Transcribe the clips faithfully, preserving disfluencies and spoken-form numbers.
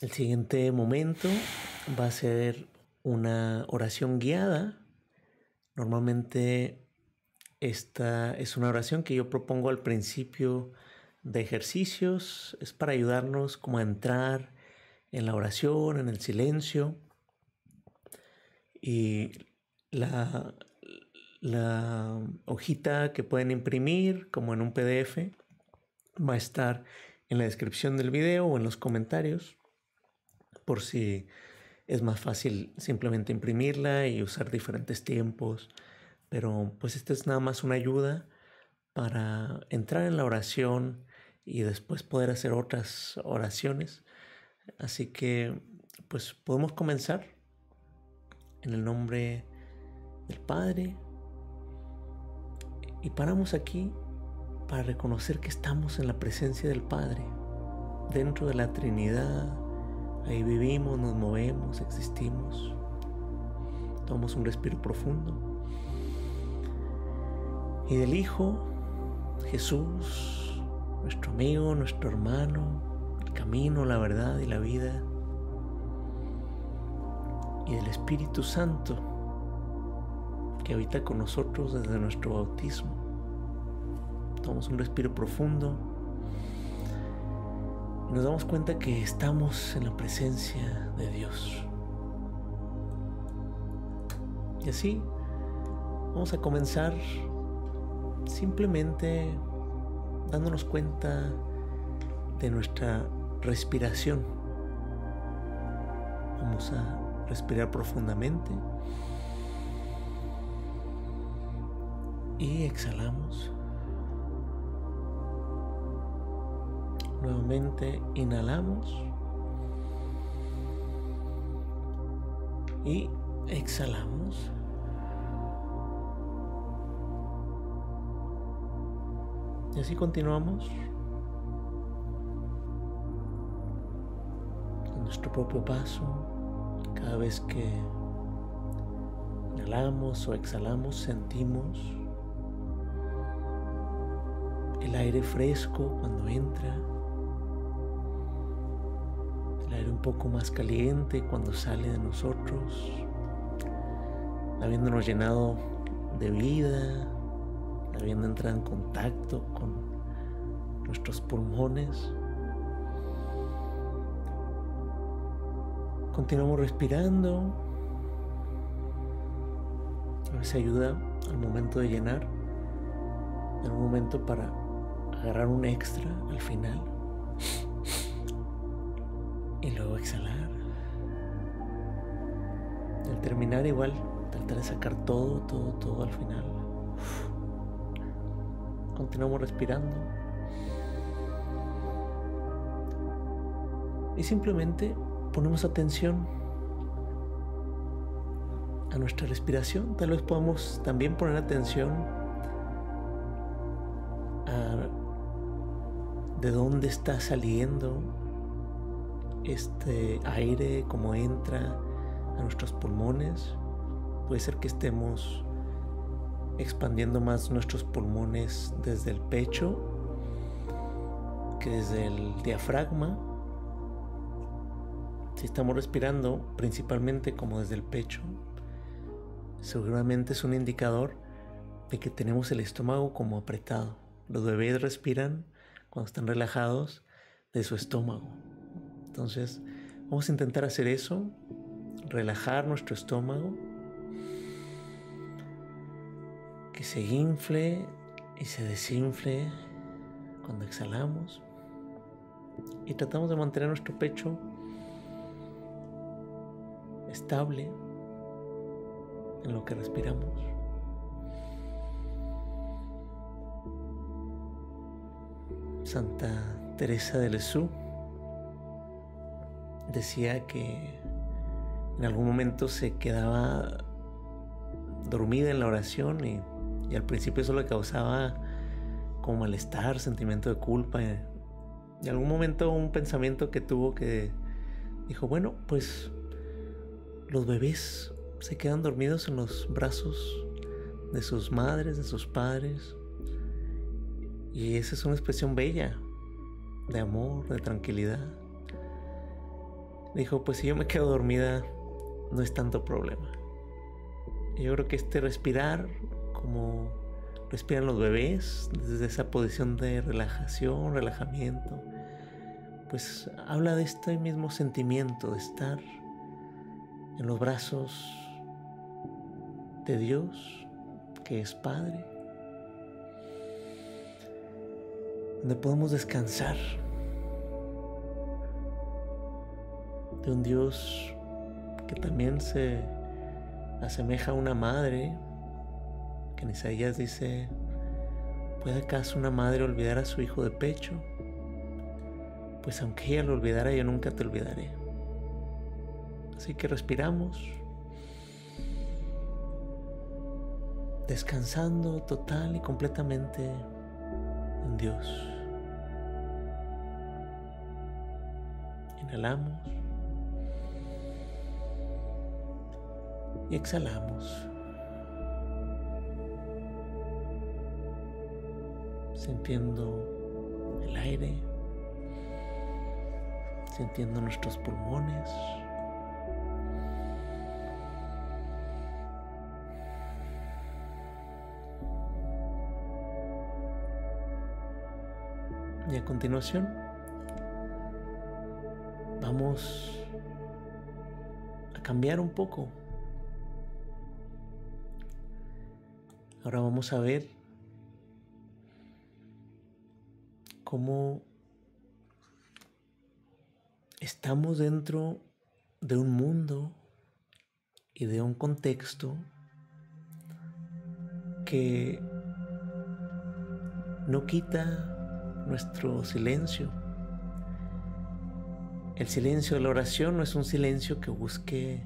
El siguiente momento va a ser una oración guiada. Normalmente esta es una oración que yo propongo al principio de ejercicios. Es para ayudarnos como a entrar en la oración, en el silencio. Y la, la hojita que pueden imprimir como en un P D F va a estar en la descripción del video o en los comentarios, por si es más fácil simplemente imprimirla y usar diferentes tiempos. Pero pues esta es nada más una ayuda para entrar en la oración y después poder hacer otras oraciones. Así que pues podemos comenzar en el nombre del Padre. Y paramos aquí para reconocer que estamos en la presencia del Padre, dentro de la Trinidad. Ahí vivimos, nos movemos, existimos. Tomamos un respiro profundo. Y del Hijo, Jesús, nuestro amigo, nuestro hermano, el camino, la verdad y la vida. Y del Espíritu Santo, que habita con nosotros desde nuestro bautismo. Tomamos un respiro profundo. Y nos damos cuenta que estamos en la presencia de Dios. Y así vamos a comenzar simplemente dándonos cuenta de nuestra respiración. Vamos a respirar profundamente. Y exhalamos. Nuevamente inhalamos y exhalamos. Y así continuamos en nuestro propio paso. Cada vez que inhalamos o exhalamos, sentimos el aire fresco cuando entra. El aire un poco más caliente cuando sale de nosotros, habiéndonos llenado de vida, habiendo entrado en contacto con nuestros pulmones. Continuamos respirando. A veces ayuda al momento de llenar, en un momento para agarrar un extra al final. Y luego exhalar. Al terminar igual, tratar de sacar todo, todo, todo al final. Continuamos respirando. Y simplemente ponemos atención a nuestra respiración. Tal vez podamos también poner atención a de dónde está saliendo este aire, como entra a nuestros pulmones. Puede ser que estemos expandiendo más nuestros pulmones desde el pecho que desde el diafragma. Si estamos respirando principalmente como desde el pecho, seguramente es un indicador de que tenemos el estómago como apretado. Los bebés respiran cuando están relajados de su estómago. Entonces vamos a intentar hacer eso, relajar nuestro estómago, que se infle y se desinfle cuando exhalamos, y tratamos de mantener nuestro pecho estable en lo que respiramos. Santa Teresa de Jesús decía que en algún momento se quedaba dormida en la oración y, y al principio eso le causaba como malestar, sentimiento de culpa. Y en algún momento un pensamiento que tuvo, que dijo, bueno, pues los bebés se quedan dormidos en los brazos de sus madres, de sus padres. Y esa es una expresión bella de amor, de tranquilidad. dijo, pues si yo me quedo dormida no es tanto problema. Yo creo que este respirar, como respiran los bebés, desde esa posición de relajación, relajamiento, pues habla de este mismo sentimiento de estar en los brazos de Dios, que es Padre, donde podemos descansar de un Dios que también se asemeja a una madre, que en Isaías dice, ¿puede acaso una madre olvidar a su hijo de pecho? Pues aunque ella lo olvidara, yo nunca te olvidaré. Así que respiramos, descansando total y completamente en Dios. Inhalamos y exhalamos, sintiendo el aire, sintiendo nuestros pulmones, y a continuación vamos a cambiar un poco. Ahora vamos a ver cómo estamos dentro de un mundo y de un contexto que no quita nuestro silencio. El silencio de la oración no es un silencio que busque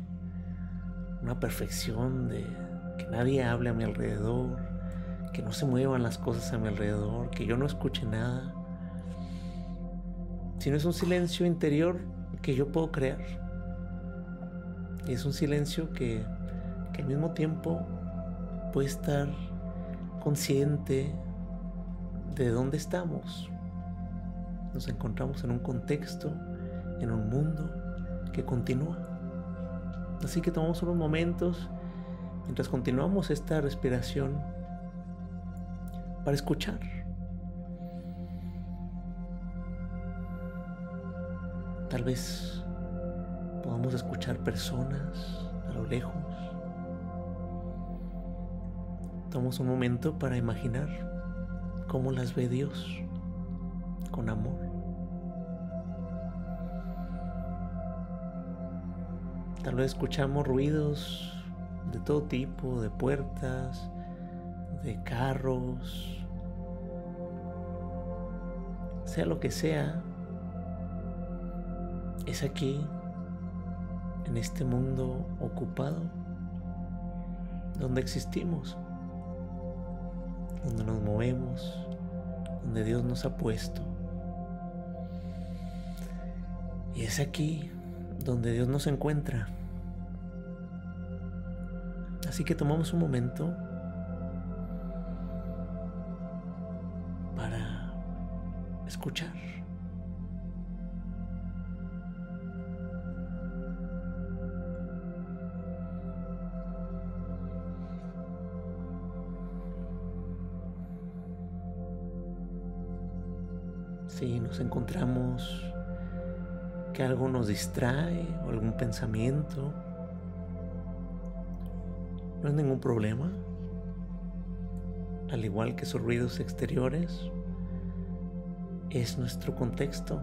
una perfección de que nadie hable a mi alrededor, que no se muevan las cosas a mi alrededor, que yo no escuche nada, sino es un silencio interior que yo puedo crear. Y es un silencio que, que al mismo tiempo puede estar consciente de dónde estamos. Nos encontramos en un contexto, en un mundo que continúa. Así que tomamos unos momentos mientras continuamos esta respiración para escuchar. Tal vez podamos escuchar personas a lo lejos. Tomamos un momento para imaginar cómo las ve Dios con amor. Tal vez escuchamos ruidos de todo tipo, de puertas, de carros, sea lo que sea, es aquí, en este mundo ocupado, donde existimos, donde nos movemos, donde Dios nos ha puesto. Y es aquí donde Dios nos encuentra. Así que tomamos un momento para escuchar. Si nos encontramos que algo nos distrae o algún pensamiento, no es ningún problema. Al igual que sus ruidos exteriores, es nuestro contexto,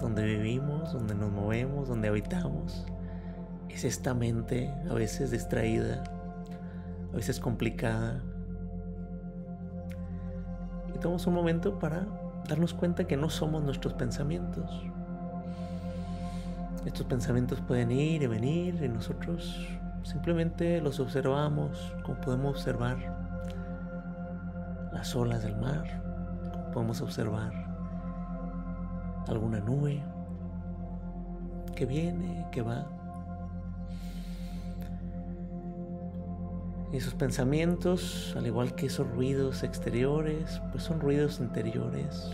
donde vivimos, donde nos movemos, donde habitamos. Es esta mente a veces distraída, a veces complicada. Y tomamos un momento para darnos cuenta que no somos nuestros pensamientos. Estos pensamientos pueden ir y venir y nosotros simplemente los observamos, como podemos observar las olas del mar, como podemos observar alguna nube que viene, que va. Y esos pensamientos, al igual que esos ruidos exteriores, pues son ruidos interiores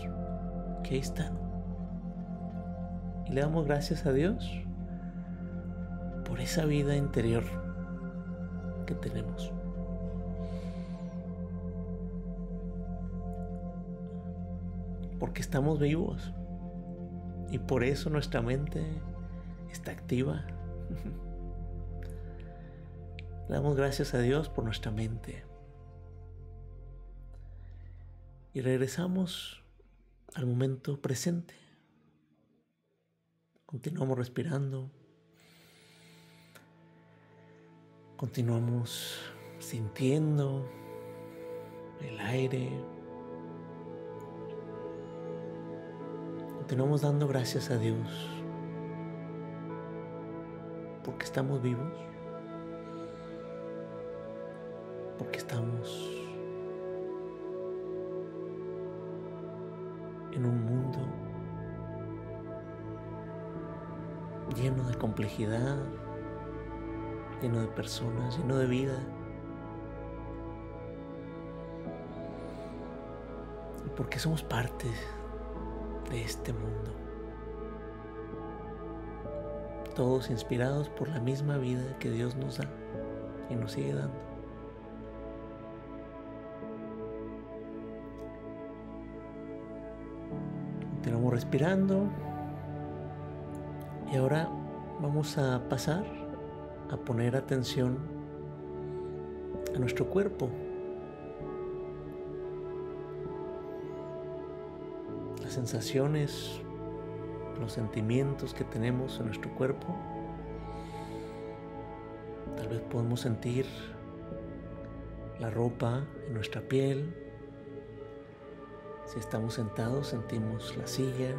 que ahí están. Y le damos gracias a Dios por esa vida interior que tenemos. Porque estamos vivos y por eso nuestra mente está activa. Le damos gracias a Dios por nuestra mente. Y regresamos al momento presente. Continuamos respirando. Continuamos sintiendo el aire. Continuamos dando gracias a Dios porque estamos vivos, porque estamos en un mundo lleno de complejidad, lleno de personas, lleno de vida. Y porque somos parte de este mundo. Todos inspirados por la misma vida que Dios nos da y nos sigue dando. Continuamos respirando y ahora vamos a pasar a poner atención a nuestro cuerpo. Las sensaciones, los sentimientos que tenemos en nuestro cuerpo. Tal vez podemos sentir la ropa en nuestra piel. Si estamos sentados, sentimos la silla,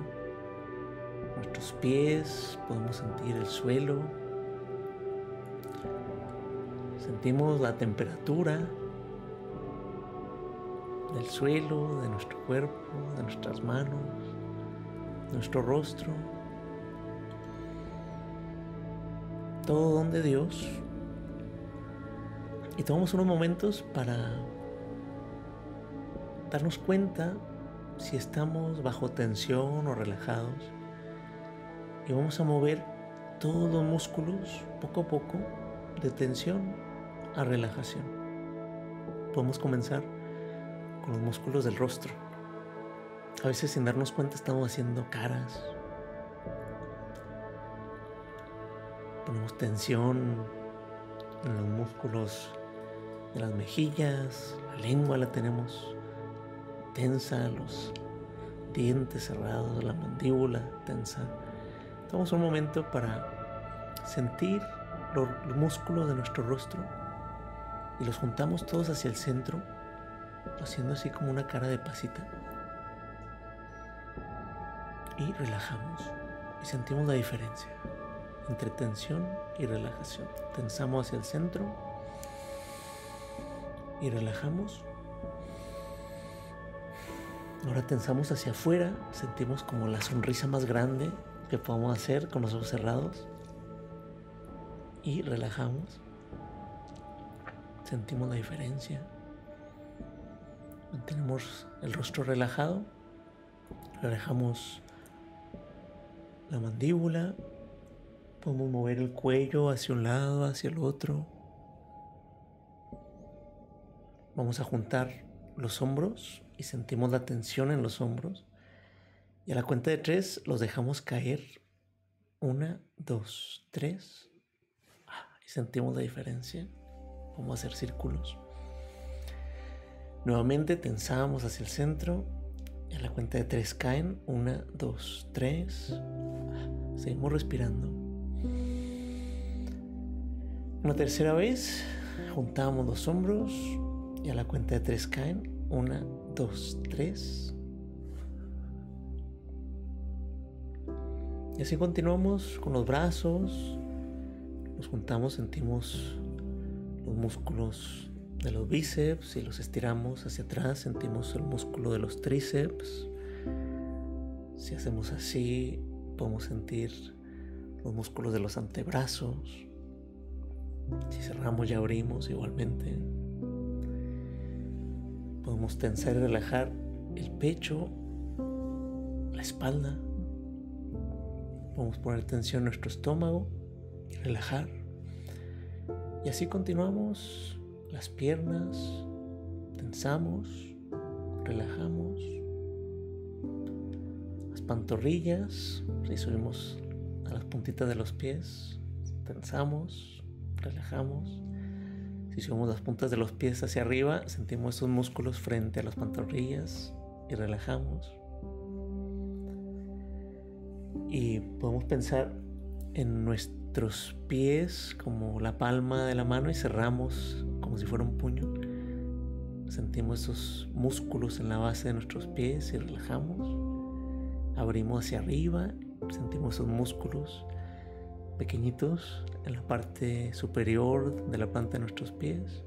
nuestros pies, podemos sentir el suelo, sentimos la temperatura del suelo, de nuestro cuerpo, de nuestras manos, de nuestro rostro. Todo don de Dios. Y tomamos unos momentos para darnos cuenta si estamos bajo tensión o relajados, y vamos a mover todos los músculos poco a poco de tensión a relajación. Podemos comenzar con los músculos del rostro. A veces sin darnos cuenta estamos haciendo caras. Ponemos tensión en los músculos de las mejillas, la lengua la tenemos tensa, los dientes cerrados, la mandíbula tensa. Tomamos un momento para sentir los músculos de nuestro rostro y los juntamos todos hacia el centro, haciendo así como una cara de pasita. Y relajamos y sentimos la diferencia entre tensión y relajación. Tensamos hacia el centro y relajamos. Ahora tensamos hacia afuera, sentimos como la sonrisa más grande que podamos hacer con los ojos cerrados. Y relajamos. Sentimos la diferencia. Mantenemos el rostro relajado. Relajamos la mandíbula. Podemos mover el cuello hacia un lado, hacia el otro. Vamos a juntar los hombros y sentimos la tensión en los hombros. Y a la cuenta de tres los dejamos caer. Una, dos, tres. Ah, y sentimos la diferencia. Vamos a hacer círculos. Nuevamente tensamos hacia el centro. Y a la cuenta de tres caen. Una, dos, tres. Ah, seguimos respirando. Una tercera vez. Juntamos los hombros. Y a la cuenta de tres caen. Una, dos, tres. Y así continuamos con los brazos. Nos juntamos, sentimos los músculos de los bíceps y los estiramos hacia atrás. Sentimos el músculo de los tríceps. Si hacemos así, podemos sentir los músculos de los antebrazos. Si cerramos y abrimos igualmente. Podemos tensar y relajar el pecho, la espalda. Podemos poner tensión en nuestro estómago y relajar. Y así continuamos las piernas, tensamos, relajamos las pantorrillas, y subimos a las puntitas de los pies, tensamos, relajamos. Si subimos las puntas de los pies hacia arriba, sentimos esos músculos frente a las pantorrillas y relajamos. Y podemos pensar en nuestros pies como la palma de la mano y cerramos como si fuera un puño. Sentimos esos músculos en la base de nuestros pies y relajamos. Abrimos hacia arriba, sentimos esos músculos pequeñitos en la parte superior de la planta de nuestros pies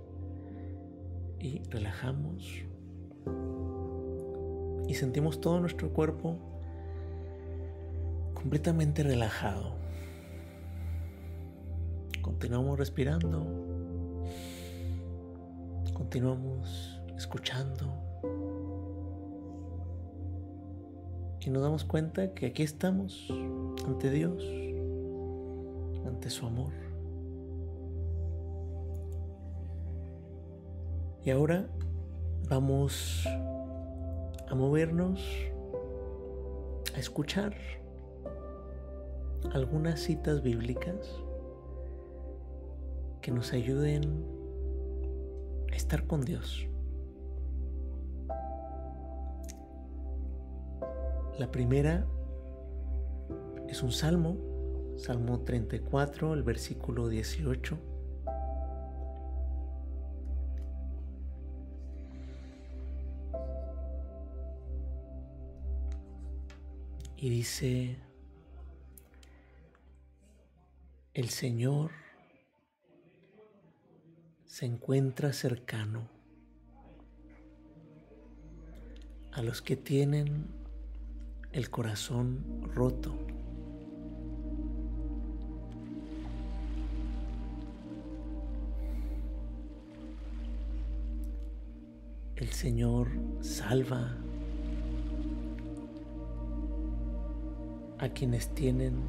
y relajamos y sentimos todo nuestro cuerpo completamente relajado. Continuamos respirando, continuamos escuchando y nos damos cuenta que aquí estamos ante Dios, ante su amor. Y ahora vamos a movernos a escuchar algunas citas bíblicas que nos ayuden a estar con Dios. La primera es un salmo, Salmo treinta y cuatro, el versículo dieciocho. Y dice: el Señor se encuentra cercano a los que tienen el corazón roto. El Señor salva a quienes tienen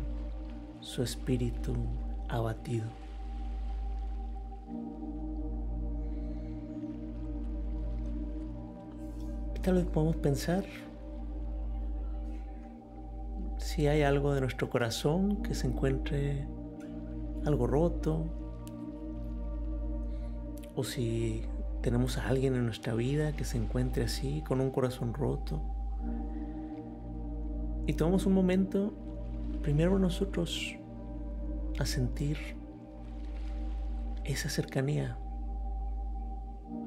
su espíritu abatido. Tal vez podemos pensar si hay algo de nuestro corazón que se encuentre algo roto, o si tenemos a alguien en nuestra vida que se encuentre así, con un corazón roto. Y tomamos un momento, primero nosotros, a sentir esa cercanía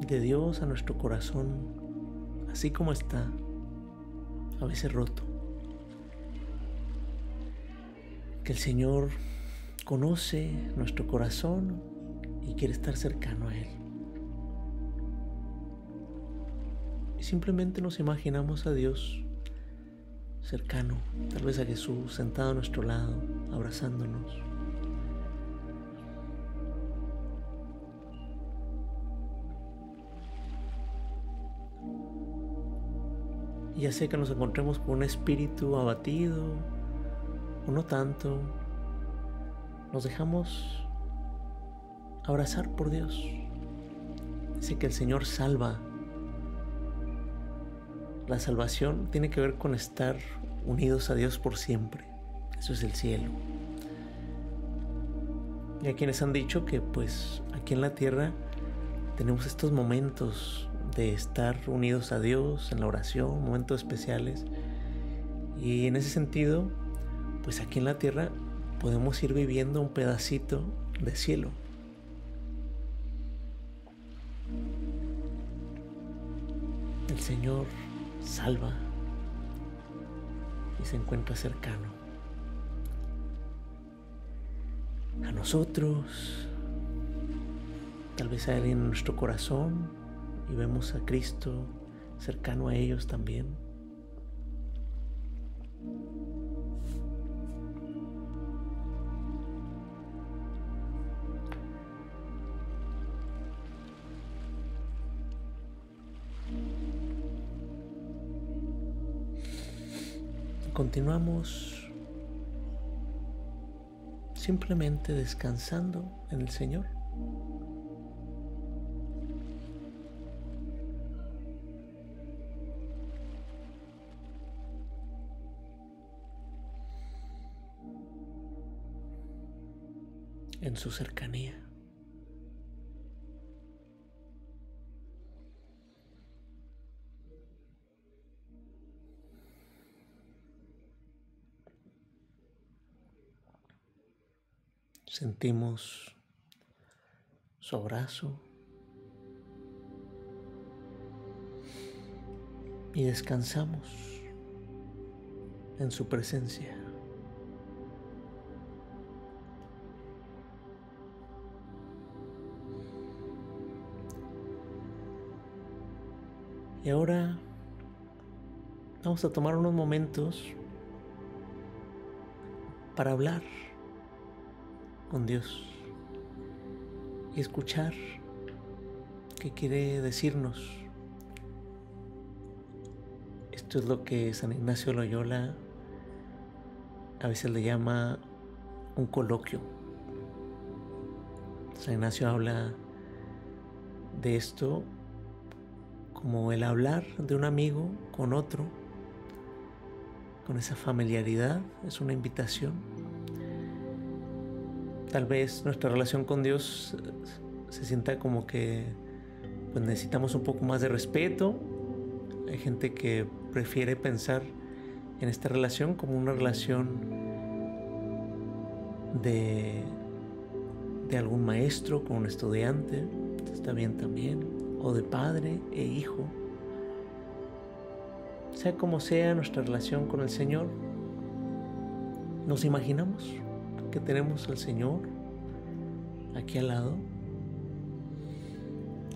de Dios a nuestro corazón, así como está, a veces roto. Que el Señor conoce nuestro corazón y quiere estar cercano a Él. Simplemente nos imaginamos a Dios cercano, tal vez a Jesús sentado a nuestro lado, abrazándonos. Y ya sea que nos encontremos con un espíritu abatido o no tanto, nos dejamos abrazar por Dios. Dice que el Señor salva. La salvación tiene que ver con estar unidos a Dios por siempre. Eso es el cielo. Y hay quienes han dicho que pues aquí en la tierra tenemos estos momentos de estar unidos a Dios en la oración, momentos especiales. Y en ese sentido, pues aquí en la tierra podemos ir viviendo un pedacito de cielo. El Señor salva y se encuentra cercano a nosotros, tal vez a alguien en nuestro corazón, y vemos a Cristo cercano a ellos también. Continuamos simplemente descansando en el Señor. en su cercanía. Sentimos su abrazo y descansamos en su presencia. Y ahora vamos a tomar unos momentos para hablar con Dios y escuchar qué quiere decirnos. Esto es lo que San Ignacio de Loyola a veces le llama un coloquio. San Ignacio habla de esto como el hablar de un amigo con otro, con esa familiaridad. Es una invitación. Tal vez nuestra relación con Dios se sienta como que pues necesitamos un poco más de respeto. Hay gente que prefiere pensar en esta relación como una relación de, de algún maestro con un estudiante. Está bien también. O de padre e hijo. Sea como sea nuestra relación con el Señor, nos imaginamos que tenemos al Señor aquí al lado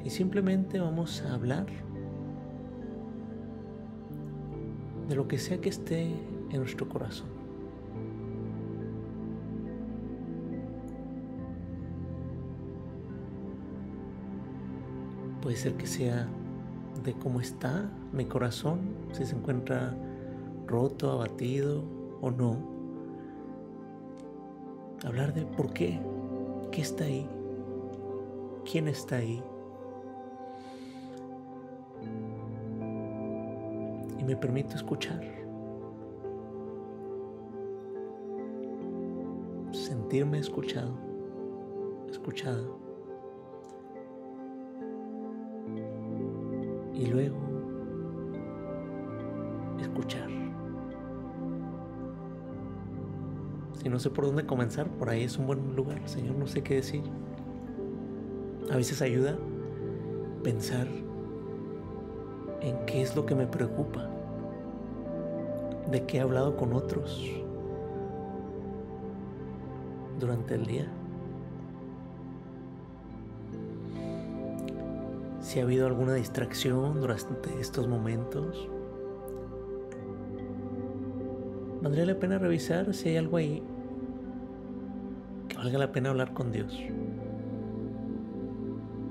y simplemente vamos a hablar de lo que sea que esté en nuestro corazón. Puede ser que sea de cómo está mi corazón, si se encuentra roto, abatido o no. Hablar de por qué, qué está ahí, quién está ahí. Y me permito escuchar. Sentirme escuchado, escuchada. Y luego escuchar. Si no sé por dónde comenzar, por ahí es un buen lugar. Señor, no sé qué decir. A veces ayuda pensar en qué es lo que me preocupa, de qué he hablado con otros durante el día. Si ha habido alguna distracción durante estos momentos, valdría la pena revisar si hay algo ahí que valga la pena hablar con Dios.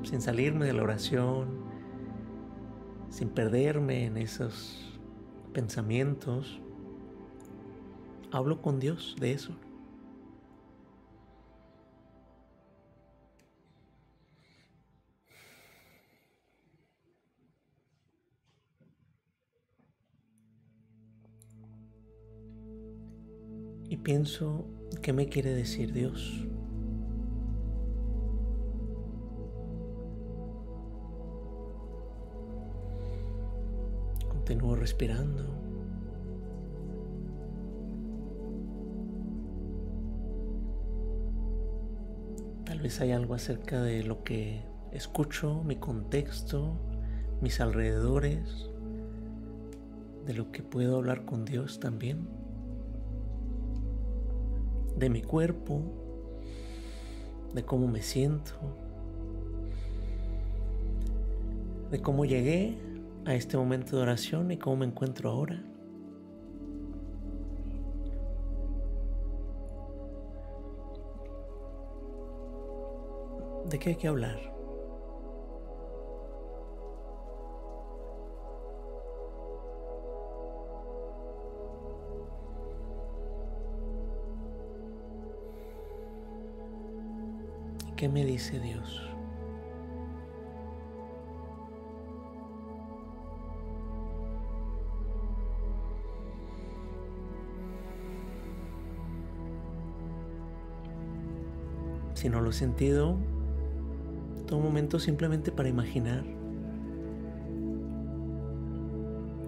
Sin salirme de la oración, sin perderme en esos pensamientos, hablo con Dios de eso. Y pienso, ¿qué me quiere decir Dios? Continúo respirando. Tal vez hay algo acerca de lo que escucho, mi contexto, mis alrededores, de lo que puedo hablar con Dios también. De mi cuerpo, de cómo me siento, de cómo llegué a este momento de oración y cómo me encuentro ahora. ¿De qué hay que hablar? ¿Qué ¿Qué me dice Dios? Si no lo he sentido, toma un momento simplemente para imaginar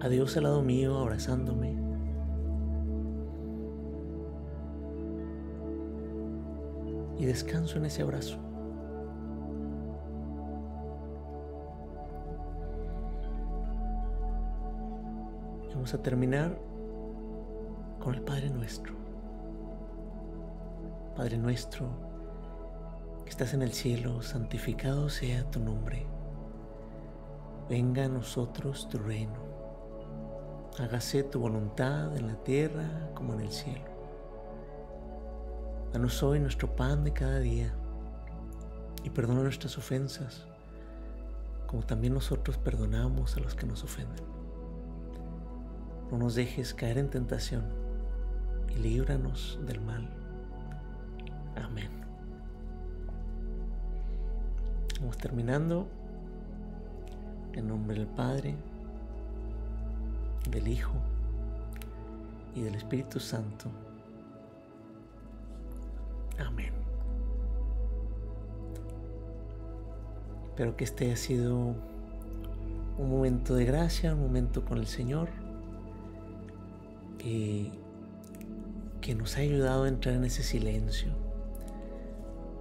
a Dios al lado mío, abrazándome. Y descanso en ese abrazo. Vamos a terminar con el Padre Nuestro. Padre Nuestro, que estás en el cielo, santificado sea tu nombre. Venga a nosotros tu reino. Hágase tu voluntad en la tierra como en el cielo. Danos hoy nuestro pan de cada día y perdona nuestras ofensas, como también nosotros perdonamos a los que nos ofenden. No nos dejes caer en tentación y líbranos del mal. Amén. Vamos terminando. En nombre del Padre, del Hijo y del Espíritu Santo. Amén. Espero que este haya sido un momento de gracia, un momento con el Señor, y que nos ha ayudado a entrar en ese silencio.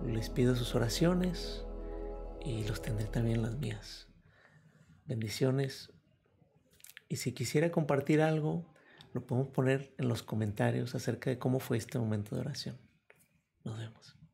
Les pido sus oraciones y los tendré también las mías. Bendiciones. Y si quisiera compartir algo, lo podemos poner en los comentarios acerca de cómo fue este momento de oración. Nos vemos.